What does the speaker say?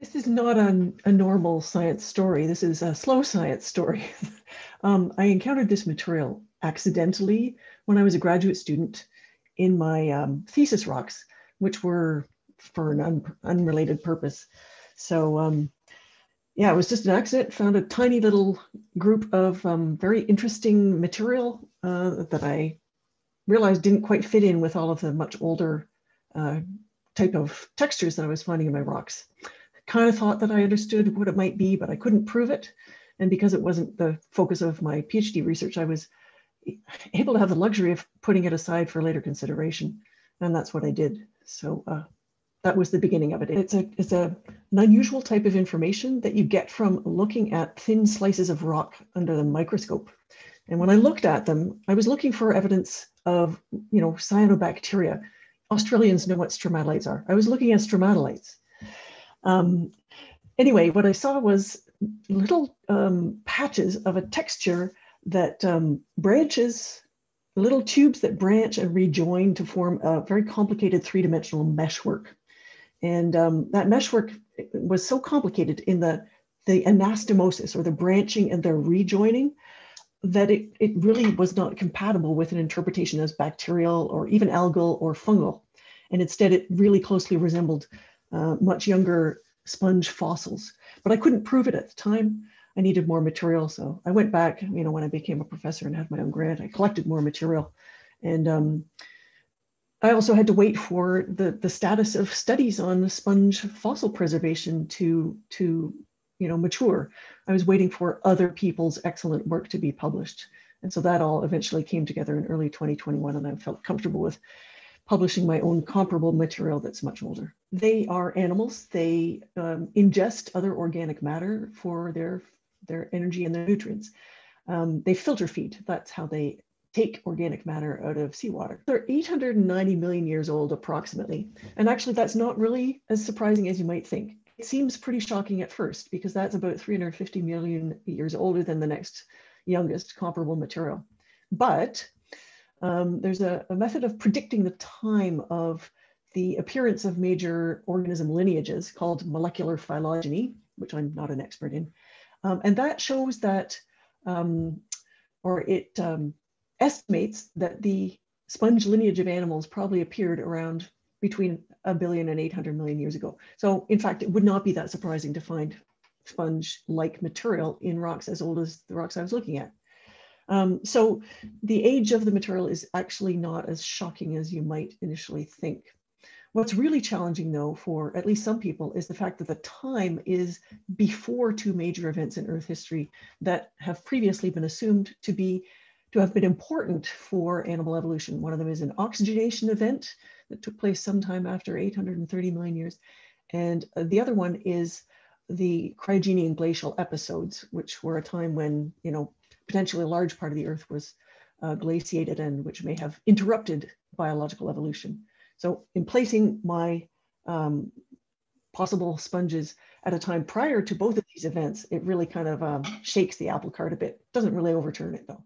This is not a normal science story. This is a slow science story. I encountered this material accidentally when I was a graduate student in my thesis rocks, which were for an unrelated purpose. So yeah, it was just an accident. Found a tiny little group of very interesting material that I realized didn't quite fit in with all of the much older type of textures that I was finding in my rocks. Kind of thought that I understood what it might be, but I couldn't prove it. And because it wasn't the focus of my PhD research, I was able to have the luxury of putting it aside for later consideration. And that's what I did. So that was the beginning of it. It's an unusual type of information that you get from looking at thin slices of rock under the microscope. And when I looked at them, I was looking for evidence of, you know, cyanobacteria. Australians know what stromatolites are. I was looking at stromatolites. Anyway, what I saw was little patches of a texture that branches, little tubes that branch and rejoin to form a very complicated three-dimensional meshwork. And that meshwork was so complicated in the anastomosis, or the branching and the rejoining, that it really was not compatible with an interpretation as bacterial or even algal or fungal. And instead, it really closely resembled much younger sponge fossils. But I couldn't prove it at the time. I needed more material, so I went back, you know, when I became a professor and had my own grant, I collected more material. And I also had to wait for the status of studies on the sponge fossil preservation to you know, mature. I was waiting for other people's excellent work to be published. And so that all eventually came together in early 2021, and I felt comfortable with publishing my own comparable material that's much older. They are animals. They ingest other organic matter for their energy and their nutrients. They filter feed. That's how they take organic matter out of seawater. They're 890 million years old approximately. And actually, that's not really as surprising as you might think. It seems pretty shocking at first, because that's about 350 million years older than the next youngest comparable material. But there's a method of predicting the time of the appearance of major organism lineages called molecular phylogeny, which I'm not an expert in. And that shows that, it estimates that the sponge lineage of animals probably appeared around between 1 billion and 800 million years ago. So in fact, it would not be that surprising to find sponge-like material in rocks as old as the rocks I was looking at. So the age of the material is actually not as shocking as you might initially think. What's really challenging, though, for at least some people, is the fact that the time is before two major events in Earth history that have previously been assumed to have been important for animal evolution. One of them is an oxygenation event that took place sometime after 830 million years. And the other one is the Cryogenian glacial episodes, which were a time when, you know, potentially a large part of the Earth was glaciated, and which may have interrupted biological evolution. So in placing my possible sponges at a time prior to both of these events, it really kind of shakes the apple cart a bit. Doesn't really overturn it, though.